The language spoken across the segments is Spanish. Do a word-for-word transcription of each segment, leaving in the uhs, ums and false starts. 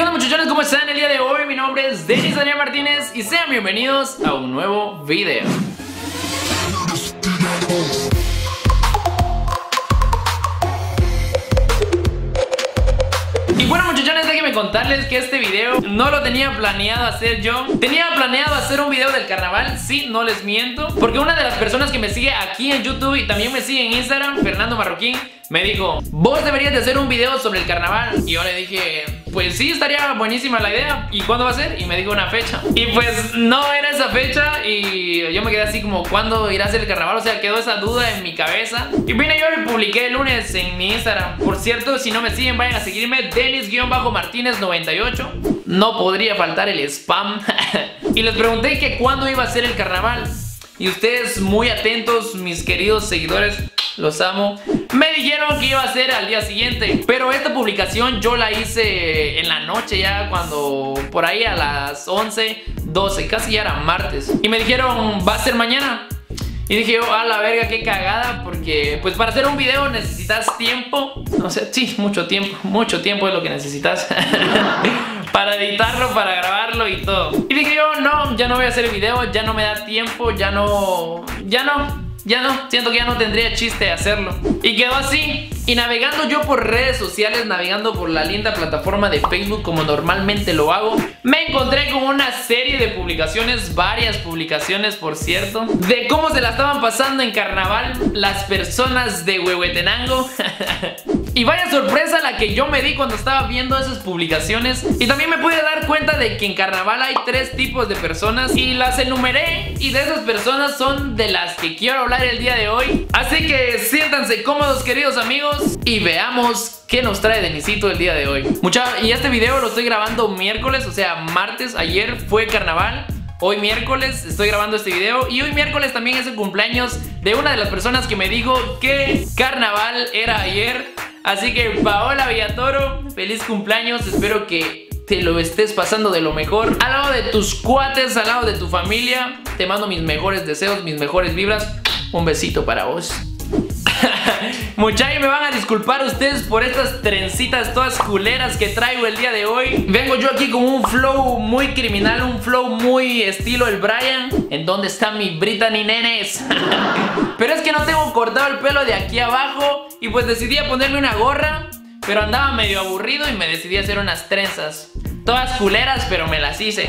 ¿Qué onda, muchachones? ¿Cómo están el día de hoy? Mi nombre es Denis Daniel Martínez y sean bienvenidos a un nuevo video. Y bueno, muchachones, déjenme contarles que este video no lo tenía planeado hacer yo. Tenía planeado hacer un video del carnaval, sí, no les miento, porque una de las personas que me sigue aquí en YouTube y también me sigue en Instagram, Fernando Marroquín, me dijo: vos deberías de hacer un video sobre el carnaval. Y yo le dije: pues sí, estaría buenísima la idea. ¿Y cuándo va a ser? Y me dijo una fecha. Y pues no era esa fecha. Y yo me quedé así como: ¿cuándo irá a ser el carnaval? O sea, quedó esa duda en mi cabeza. Y vine yo y publiqué el lunes en mi Instagram. Por cierto, si no me siguen, vayan a seguirme, Denis Martínez noventa y ocho. No podría faltar el spam. Y les pregunté que cuándo iba a ser el carnaval. Y ustedes, muy atentos, mis queridos seguidores, los amo, me dijeron que iba a ser al día siguiente. Pero esta publicación yo la hice en la noche ya, cuando por ahí a las once, doce, casi ya era martes. Y me dijeron: va a ser mañana. Y dije yo: a la verga, qué cagada, porque pues para hacer un video necesitas tiempo. No sé, sí, mucho tiempo, mucho tiempo es lo que necesitas. Para editarlo, para grabarlo y todo. Y dije yo: no, ya no voy a hacer el video, ya no me da tiempo, ya no, ya no. Ya no, siento que ya no tendría chiste hacerlo. Y quedó así. Y navegando yo por redes sociales, navegando por la linda plataforma de Facebook como normalmente lo hago, me encontré con una serie de publicaciones, varias publicaciones por cierto, de cómo se la estaban pasando en carnaval las personas de Huehuetenango. Y vaya sorpresa la que yo me di cuando estaba viendo esas publicaciones. Y también me pude dar cuenta de que en carnaval hay tres tipos de personas, y las enumeré, y de esas personas son de las que quiero hablar el día de hoy. Así que siéntanse cómodos, queridos amigos, y veamos qué nos trae Denisito el día de hoy. Mucha, y este video lo estoy grabando miércoles, o sea martes. Ayer fue carnaval, hoy miércoles estoy grabando este video. Y hoy miércoles también es el cumpleaños de una de las personas que me dijo que carnaval era ayer. Así que, Paola Villatoro, feliz cumpleaños, espero que te lo estés pasando de lo mejor, al lado de tus cuates, al lado de tu familia. Te mando mis mejores deseos, mis mejores vibras. Un besito para vos. Muchachos, me van a disculpar ustedes por estas trencitas todas culeras que traigo el día de hoy. Vengo yo aquí con un flow muy criminal, un flow muy estilo el Brian. ¿En dónde está mi Brittany, nenes? Pero es que no tengo cortado el pelo de aquí abajo, y pues decidí a ponerme una gorra, pero andaba medio aburrido y me decidí a hacer unas trenzas todas culeras, pero me las hice.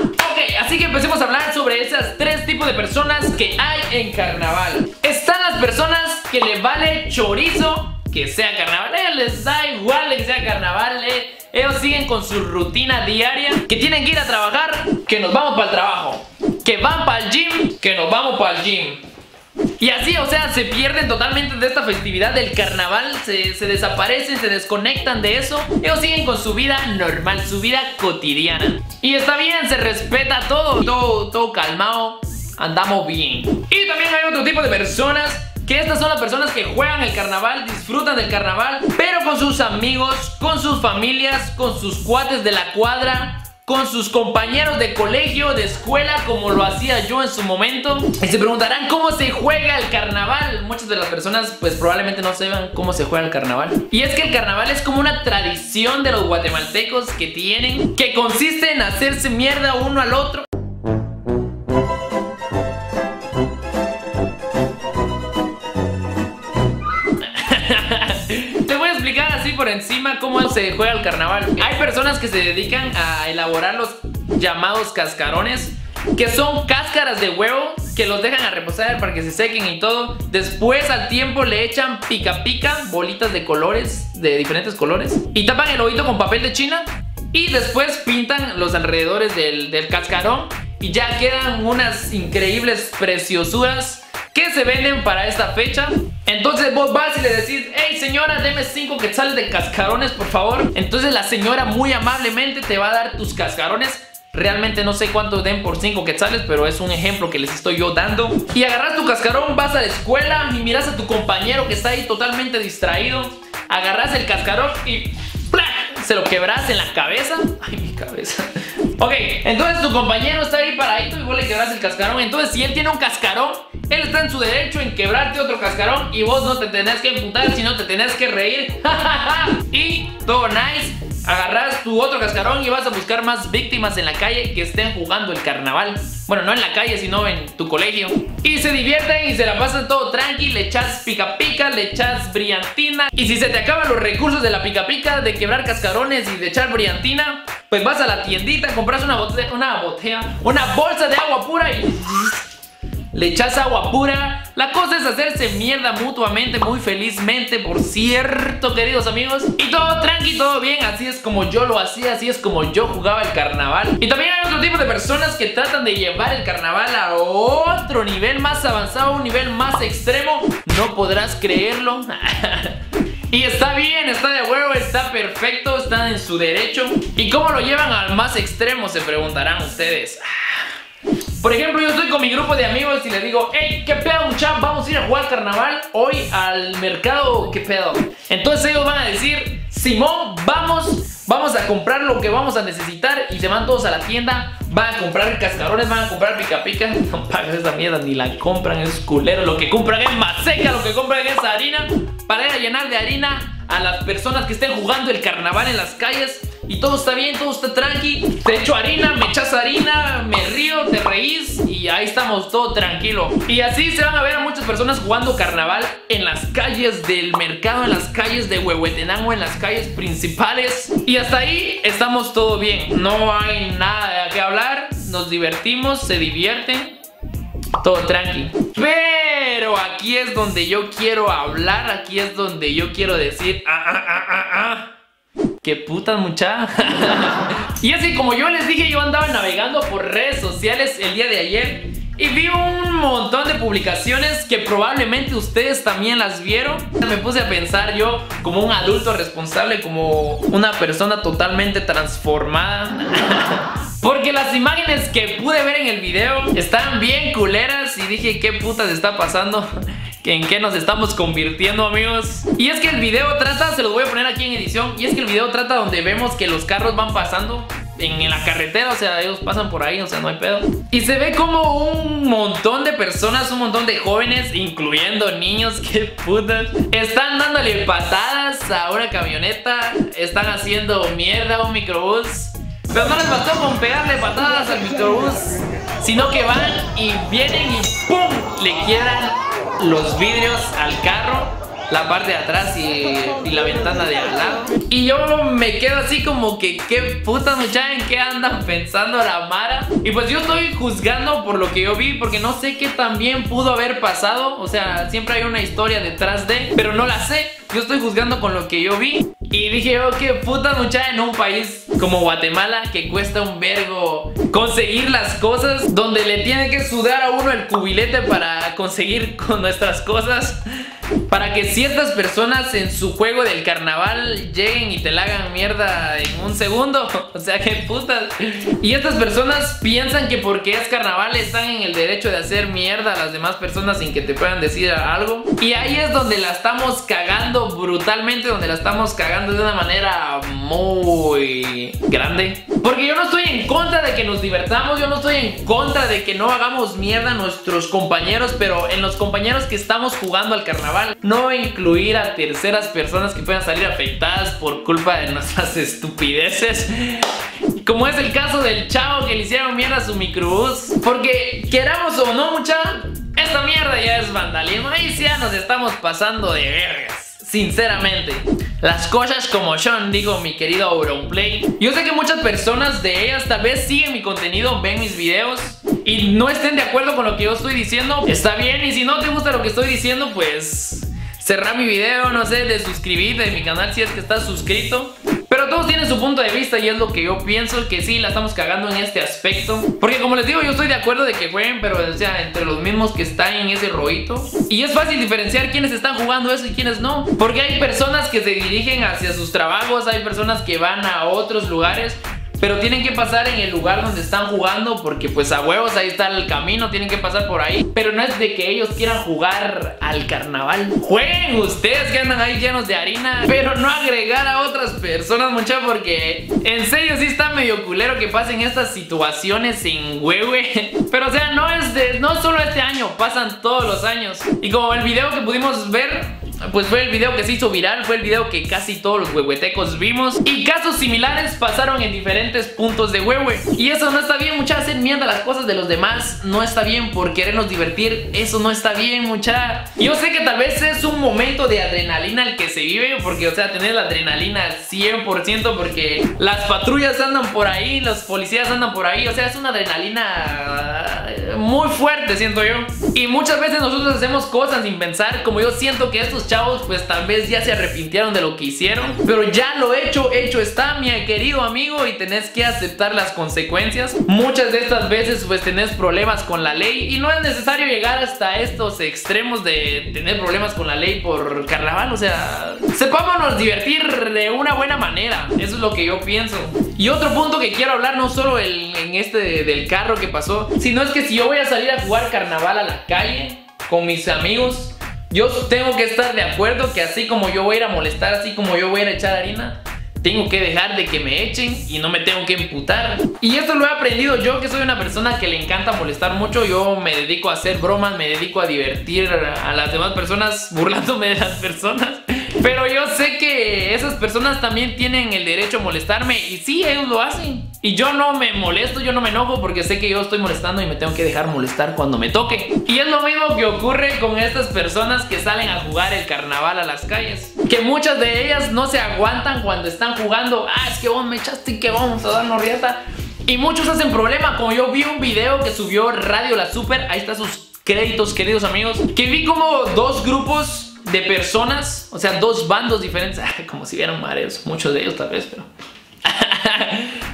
Ok, así que empecemos a hablar sobre esas tres tipos de personas que hay en carnaval. Están las personas que les vale chorizo que sea carnaval. A ellos les da igual que sea carnaval. eh. Ellos siguen con su rutina diaria, que tienen que ir a trabajar, que nos vamos para el trabajo, que van para el gym, que nos vamos para el gym. Y así, o sea, se pierden totalmente de esta festividad del carnaval, se, se desaparecen, se desconectan de eso. Ellos siguen con su vida normal, su vida cotidiana. Y está bien, se respeta todo, todo, todo calmado, andamos bien. Y también hay otro tipo de personas, que estas son las personas que juegan el carnaval, disfrutan del carnaval, pero con sus amigos, con sus familias, con sus cuates de la cuadra, con sus compañeros de colegio, de escuela, como lo hacía yo en su momento. Y se preguntarán cómo se juega el carnaval. Muchas de las personas pues probablemente no sepan cómo se juega el carnaval. Y es que el carnaval es como una tradición de los guatemaltecos que tienen, que consiste en hacerse mierda uno al otro. Por encima cómo se juega el carnaval. Hay personas que se dedican a elaborar los llamados cascarones, que son cáscaras de huevo que los dejan a reposar para que se sequen y todo. Después al tiempo le echan pica pica, bolitas de colores, de diferentes colores, y tapan el oído con papel de china, y después pintan los alrededores del, del cascarón, y ya quedan unas increíbles preciosuras que se venden para esta fecha. Entonces vos vas y le decís: hey señora, deme cinco quetzales de cascarones por favor. Entonces la señora muy amablemente te va a dar tus cascarones. Realmente no sé cuántos den por cinco quetzales, pero es un ejemplo que les estoy yo dando. Y agarras tu cascarón, vas a la escuela y miras a tu compañero que está ahí totalmente distraído, agarras el cascarón y ¡plac! Se lo quebras en la cabeza. Ay, mi cabeza. Ok, entonces tu compañero está ahí paradito y vos le quebras el cascarón. Entonces si él tiene un cascarón, él está en su derecho en quebrarte otro cascarón, y vos no te tenés que emputar, sino te tenés que reír. Y todo nice. agarras tu otro cascarón y vas a buscar más víctimas en la calle que estén jugando el carnaval. Bueno, no en la calle, sino en tu colegio. Y se divierten y se la pasan todo tranqui. Le echas pica pica, le echas brillantina. Y si se te acaban los recursos de la pica pica, de quebrar cascarones y de echar brillantina, pues vas a la tiendita, compras una botella, una, botella, una bolsa de agua pura y le echas agua pura. La cosa es hacerse mierda mutuamente, muy felizmente, por cierto, queridos amigos. Y todo tranqui, todo bien, así es como yo lo hacía, así es como yo jugaba el carnaval. Y también hay otro tipo de personas que tratan de llevar el carnaval a otro nivel más avanzado, un nivel más extremo. No podrás creerlo. Y está bien, está de huevo, está perfecto, está en su derecho. ¿Y cómo lo llevan al más extremo?, se preguntarán ustedes. Por ejemplo, yo estoy con mi grupo de amigos y les digo: hey, ¿qué pedo, muchachos? Vamos a ir a jugar carnaval hoy al mercado, ¿qué pedo? Entonces ellos van a decir: simón, vamos, vamos a comprar lo que vamos a necesitar. Y se van todos a la tienda, van a comprar cascarones, van a comprar pica pica. No pagas esa mierda, ni la compran, es culero. Lo que compran es maseca, lo que compran es harina, para ir a llenar de harina a las personas que estén jugando el carnaval en las calles. Y todo está bien, todo está tranqui. Te echo harina, me echas harina, me río, te reís y ahí estamos, todo tranquilo. Y así se van a ver a muchas personas jugando carnaval en las calles del mercado, en las calles de Huehuetenango, en las calles principales. Y hasta ahí estamos todo bien. No hay nada de qué hablar, nos divertimos, se divierten, todo tranqui. Pero aquí es donde yo quiero hablar, aquí es donde yo quiero decir: ah, ah, ah, ah, ah. ¡Qué puta, muchacha! Y así como yo les dije, yo andaba navegando por redes sociales el día de ayer y vi un montón de publicaciones que probablemente ustedes también las vieron. Me puse a pensar yo, como un adulto responsable, como una persona totalmente transformada. Porque las imágenes que pude ver en el video estaban bien culeras y dije: ¿qué putas está pasando? ¿En qué nos estamos convirtiendo, amigos? Y es que el video trata, se los voy a poner aquí en edición, y es que el video trata donde vemos que los carros van pasando en la carretera, o sea, ellos pasan por ahí, o sea, no hay pedo. Y se ve como un montón de personas, un montón de jóvenes, incluyendo niños, qué putas, están dándole patadas a una camioneta, están haciendo mierda a un microbús. Pero no les bastó con pegarle patadas al microbús, sino que van y vienen y ¡pum! Le quiebran los vidrios al carro, la parte de atrás y, y la ventana de al lado. Y yo me quedo así como que qué putas, muchachos, en qué andan pensando la mara. Y pues yo estoy juzgando por lo que yo vi, porque no sé qué también pudo haber pasado. O sea, siempre hay una historia detrás de, pero no la sé. Yo estoy juzgando con lo que yo vi. Y dije: oh, qué putas, muchachos, en un país como Guatemala, que cuesta un vergo conseguir las cosas, donde le tiene que sudar a uno el cubilete para conseguir con nuestras cosas, para que ciertas personas en su juego del carnaval lleguen y te la hagan mierda en un segundo. O sea, qué putas. Y estas personas piensan que porque es carnaval están en el derecho de hacer mierda a las demás personas sin que te puedan decir algo. Y ahí es donde la estamos cagando brutalmente, donde la estamos cagando de una manera muy grande. Porque yo no estoy en contra de que nos divertamos, yo no estoy en contra de que no hagamos mierda a nuestros compañeros, pero en los compañeros que estamos jugando al carnaval, no incluir a terceras personas que puedan salir afectadas por culpa de nuestras estupideces, como es el caso del chavo que le hicieron mierda a su microbús. Porque queramos o no, mucha, esta mierda ya es vandalismo, ahí sí ya nos estamos pasando de vergas, sinceramente. Las cosas como son, digo mi querido AuronPlay. Yo sé que muchas personas de ellas tal vez siguen mi contenido, ven mis videos y no estén de acuerdo con lo que yo estoy diciendo. Está bien, y si no te gusta lo que estoy diciendo, pues cerrá mi video, no sé, de suscribirte a mi canal si es que estás suscrito. Pero todos tienen su punto de vista y es lo que yo pienso, que sí, la estamos cagando en este aspecto. Porque como les digo, yo estoy de acuerdo de que jueguen, pero o sea, entre los mismos que están en ese rollito. Y es fácil diferenciar quiénes están jugando eso y quiénes no. Porque hay personas que se dirigen hacia sus trabajos, hay personas que van a otros lugares, pero tienen que pasar en el lugar donde están jugando, porque pues a huevos ahí está el camino, tienen que pasar por ahí. Pero no es de que ellos quieran jugar al carnaval. Jueguen ustedes que andan ahí llenos de harina, pero no agregar a otras personas, mucha, porque en serio sí está medio culero que pasen estas situaciones en Huehue. Pero o sea, no es de, no solo este año, pasan todos los años. Y como el video que pudimos ver, pues fue el video que se hizo viral, fue el video que casi todos los huehuetecos vimos, y casos similares pasaron en diferentes puntos de Huehue. Y eso no está bien, mucha, hacer mierda las cosas de los demás no está bien, por querernos divertir, eso no está bien, mucha. Yo sé que tal vez es un momento de adrenalina el que se vive, porque o sea, tener la adrenalina al cien por ciento, porque las patrullas andan por ahí, los policías andan por ahí, o sea, es una adrenalina muy fuerte, siento yo. Y muchas veces nosotros hacemos cosas sin pensar, como yo siento que estos chavos pues tal vez ya se arrepintieron de lo que hicieron, pero ya lo hecho, hecho está, mi querido amigo, y tenés que aceptar las consecuencias. Muchas de estas veces pues tenés problemas con la ley, y no es necesario llegar hasta estos extremos de tener problemas con la ley por carnaval, o sea, sepámonos divertir de una buena manera, eso es lo que yo pienso. Y otro punto que quiero hablar, no solo el, en este de, del carro que pasó, sino es que si yo voy a salir a jugar carnaval a la calle con mis amigos, yo tengo que estar de acuerdo que así como yo voy a ir a molestar, así como yo voy a ir a echar harina, tengo que dejar de que me echen y no me tengo que emputar. Y esto lo he aprendido yo, que soy una persona que le encanta molestar mucho. Yo me dedico a hacer bromas, me dedico a divertir a las demás personas burlándome de las personas. Pero yo sé que esas personas también tienen el derecho a molestarme, y sí, ellos lo hacen. Y yo no me molesto, yo no me enojo, porque sé que yo estoy molestando y me tengo que dejar molestar cuando me toque. Y es lo mismo que ocurre con estas personas que salen a jugar el carnaval a las calles, que muchas de ellas no se aguantan cuando están jugando. Ah, es que vos me echaste y que vamos a darnos riata. Y muchos hacen problema, como yo vi un video que subió Radio La Super, ahí están sus créditos, queridos amigos, que vi como dos grupos de personas, o sea, dos bandos diferentes, como si vieran mareos, muchos de ellos tal vez, pero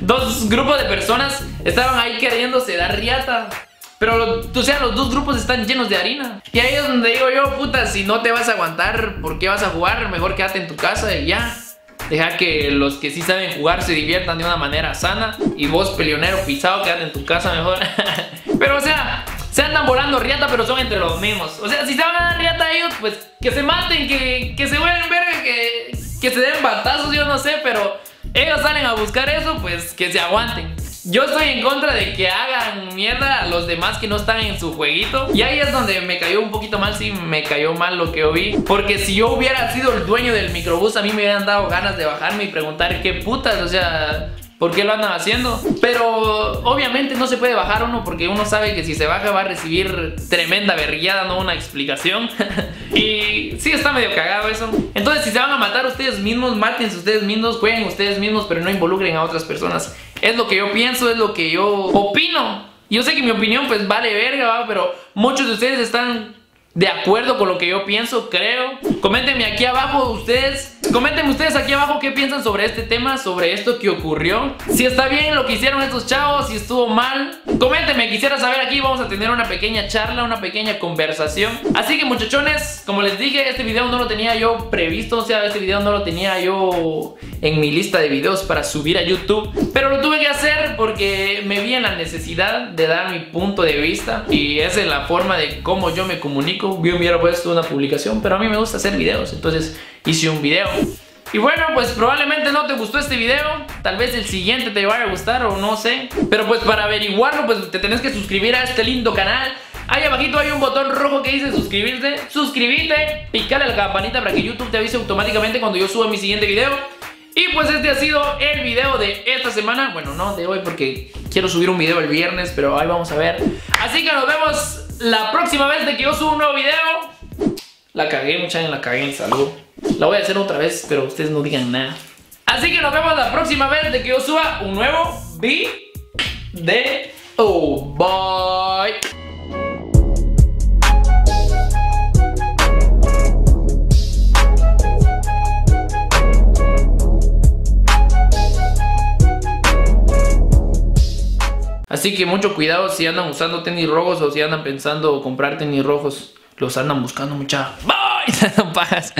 dos grupos de personas estaban ahí queriéndose dar riata, pero, o sea, los dos grupos están llenos de harina. Y ahí es donde digo yo, puta, si no te vas a aguantar, ¿por qué vas a jugar? Mejor quédate en tu casa y ya. Deja que los que sí saben jugar se diviertan de una manera sana, y vos, peleonero pisado, quédate en tu casa mejor. Pero, o sea, se andan volando riata, pero son entre los mismos. O sea, si se van a dar riata a ellos, pues que se maten, que, que se vuelven verga, que, que se den batazos, yo no sé, pero ellos salen a buscar eso, pues que se aguanten. Yo estoy en contra de que hagan mierda a los demás que no están en su jueguito. Y ahí es donde me cayó un poquito mal, sí, me cayó mal lo que yo vi. Porque si yo hubiera sido el dueño del microbús, a mí me hubieran dado ganas de bajarme y preguntar qué putas, o sea, ¿por qué lo andan haciendo? Pero obviamente no se puede bajar uno, porque uno sabe que si se baja va a recibir tremenda berrillada, no una explicación. Y sí, está medio cagado eso. Entonces, si se van a matar ustedes mismos, mátense ustedes mismos, jueguen ustedes mismos, pero no involucren a otras personas. Es lo que yo pienso, es lo que yo opino. Yo sé que mi opinión pues vale verga, ¿va? Pero muchos de ustedes están de acuerdo con lo que yo pienso, creo. Coméntenme aquí abajo ustedes, coméntenme ustedes aquí abajo qué piensan sobre este tema, sobre esto que ocurrió, si está bien lo que hicieron estos chavos, si estuvo mal. Coméntenme, quisiera saber aquí, vamos a tener una pequeña charla, una pequeña conversación. Así que, muchachones, como les dije, este video no lo tenía yo previsto, o sea, este video no lo tenía yo en mi lista de videos para subir a YouTube, pero lo tuve que hacer porque me vi en la necesidad de dar mi punto de vista, y esa es la forma de cómo yo me comunico. Yo hubiera puesto una publicación, pero a mí me gusta hacer videos, entonces hice un video. Y bueno, pues probablemente no te gustó este video, tal vez el siguiente te vaya a gustar o no sé, pero pues para averiguarlo pues te tenés que suscribir a este lindo canal. Ahí abajito hay un botón rojo que dice suscribirse, suscríbete, pícale a la campanita para que YouTube te avise automáticamente cuando yo suba mi siguiente video. Y pues este ha sido el video de esta semana, bueno, no de hoy porque quiero subir un video el viernes, pero ahí vamos a ver. Así que nos vemos la próxima vez de que yo suba un nuevo video. La cagué, muchachos, la cagué en salud. La voy a hacer otra vez, pero ustedes no digan nada. Así que nos vemos la próxima vez de que yo suba un nuevo video. Bye. Así que mucho cuidado si andan usando tenis rojos, o si andan pensando comprar tenis rojos. Los andan buscando, mucha. ¡Bye! No pagas.